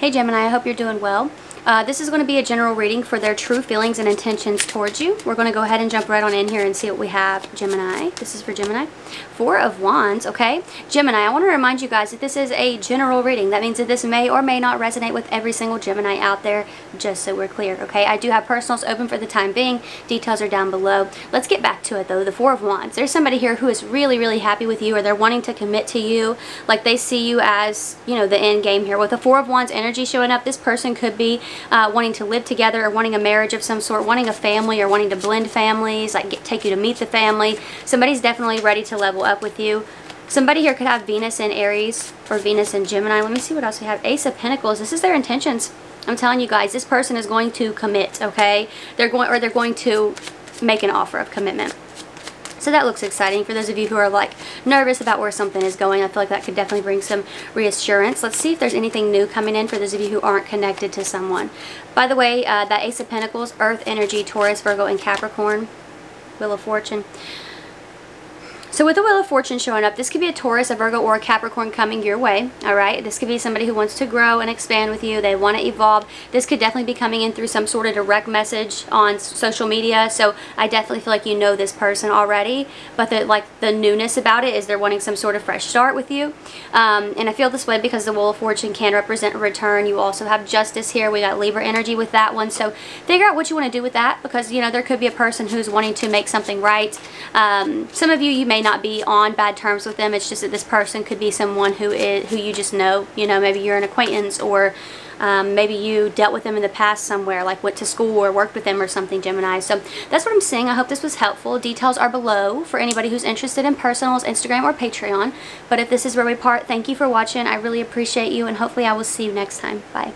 Hey Gemini, I hope you're doing well. This is going to be a general reading for their true feelings and intentions towards you. We're going to go ahead and jump right on in here and see what we have, Gemini. This is for Gemini. Four of Wands, okay? Gemini, I want to remind you guys that this is a general reading. That means that this may or may not resonate with every single Gemini out there, just so we're clear, okay? I do have personals open for the time being. Details are down below. Let's get back to it, though. The Four of Wands. There's somebody here who is really, really happy with you, or they're wanting to commit to you. Like, they see you as, you know, the end game here. With the Four of Wands energy showing up, this person could be wanting to live together, or wanting a marriage of some sort, wanting a family, or wanting to blend families, like take you to meet the family. Somebody's definitely ready to level up with you. Somebody here could have Venus in Aries or Venus in Gemini. Let me see what else we have. Ace of Pentacles. This is their intentions. I'm telling you guys, this person is going to commit, okay? They're going to make an offer of commitment. So that looks exciting. For those of you who are like nervous about where something is going, I feel like that could definitely bring some reassurance. Let's see if there's anything new coming in for those of you who aren't connected to someone. By the way, that Ace of Pentacles, Earth energy, Taurus, Virgo, and Capricorn, Wheel of Fortune. So with the Wheel of Fortune showing up, this could be a Taurus, a Virgo, or a Capricorn coming your way, all right? This could be somebody who wants to grow and expand with you. They want to evolve. This could definitely be coming in through some sort of direct message on social media. So I definitely feel like you know this person already, but the newness about it is they're wanting some sort of fresh start with you. And I feel this way because the Wheel of Fortune can represent a return. You also have Justice here. We got Libra energy with that one. So figure out what you want to do with that, because, you know, there could be a person who's wanting to make something right. Some of you, you may not be on bad terms with them. It's just that this person could be someone who you just know. You know, maybe you're an acquaintance, or maybe you dealt with them in the past somewhere, like went to school or worked with them or something, Gemini. So that's what I'm seeing. I hope this was helpful. Details are below for anybody who's interested in personals, Instagram, or Patreon. But if this is where we part, thank you for watching. I really appreciate you, and hopefully I will see you next time. Bye.